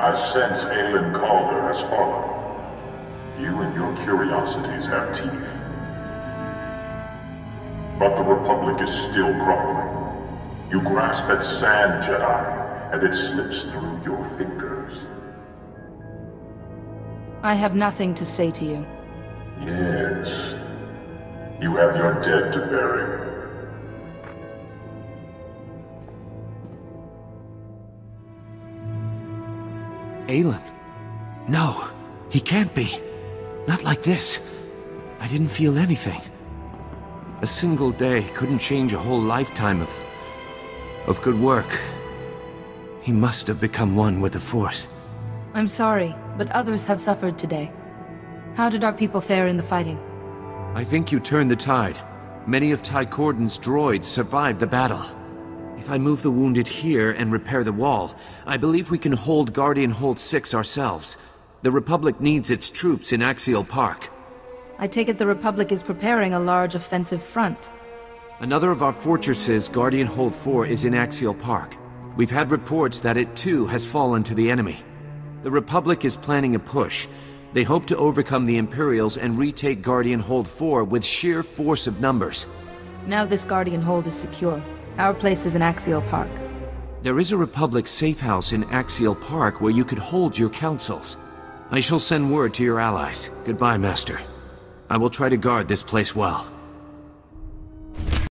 I sense Aylan Calder has fallen. You and your curiosities have teeth. But the Republic is still crumbling. You grasp at sand, Jedi, and it slips through your fingers. I have nothing to say to you. Yes. You have your dead to bury. Aylan? No, he can't be. Not like this. I didn't feel anything. A single day couldn't change a whole lifetime of good work. He must have become one with the Force. I'm sorry, but others have suffered today. How did our people fare in the fighting? I think you turned the tide. Many of Ty Corden's droids survived the battle. If I move the wounded here and repair the wall, I believe we can hold Guardian Hold 6 ourselves. The Republic needs its troops in Axial Park. I take it the Republic is preparing a large offensive front. Another of our fortresses, Guardian Hold 4, is in Axial Park. We've had reports that it too has fallen to the enemy. The Republic is planning a push. They hope to overcome the Imperials and retake Guardian Hold 4 with sheer force of numbers. Now this Guardian Hold is secure. Our place is in Axial Park. There is a Republic safe house in Axial Park where you could hold your councils. I shall send word to your allies. Goodbye, Master. I will try to guard this place well.